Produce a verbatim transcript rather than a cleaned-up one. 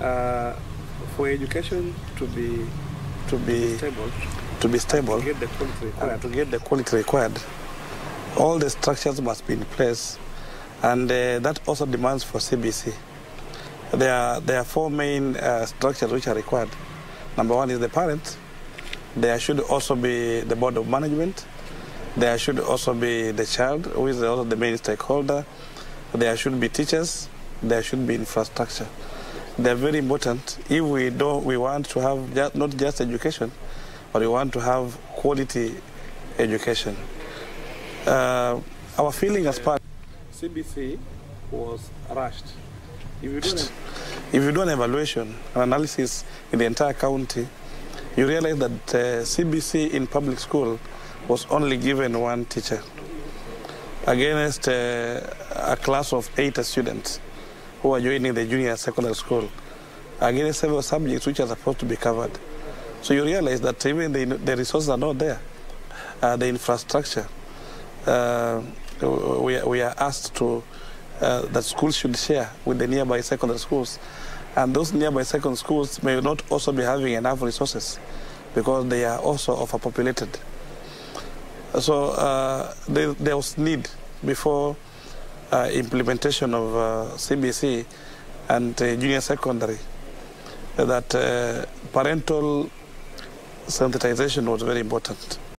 uh, for education to be to be stable, to be stable, to get the quality required, and to get the quality required, all the structures must be in place, and uh, that also demands for C B C. There are there are four main uh, structures which are required. Number one is the parent. There should also be the board of management. There should also be the child, who is also the main stakeholder. There should be teachers. There should be infrastructure. They're very important. If we don't, we want to have just, not just education, but we want to have quality education. Uh, our feeling as part C B C was rushed. If you, don't if you do an evaluation, an analysis in the entire county, you realize that uh, C B C in public school was only given one teacher against uh, a class of eight students who are joining the junior secondary school, against several subjects which are supposed to be covered. So you realize that even the, the resources are not there, uh, the infrastructure. Uh, we, we are asked to Uh, that schools should share with the nearby secondary schools, and those nearby secondary schools may not also be having enough resources because they are also overpopulated. So uh, there, there was need before uh, implementation of uh, C B C and uh, junior secondary that uh, parental sensitization was very important.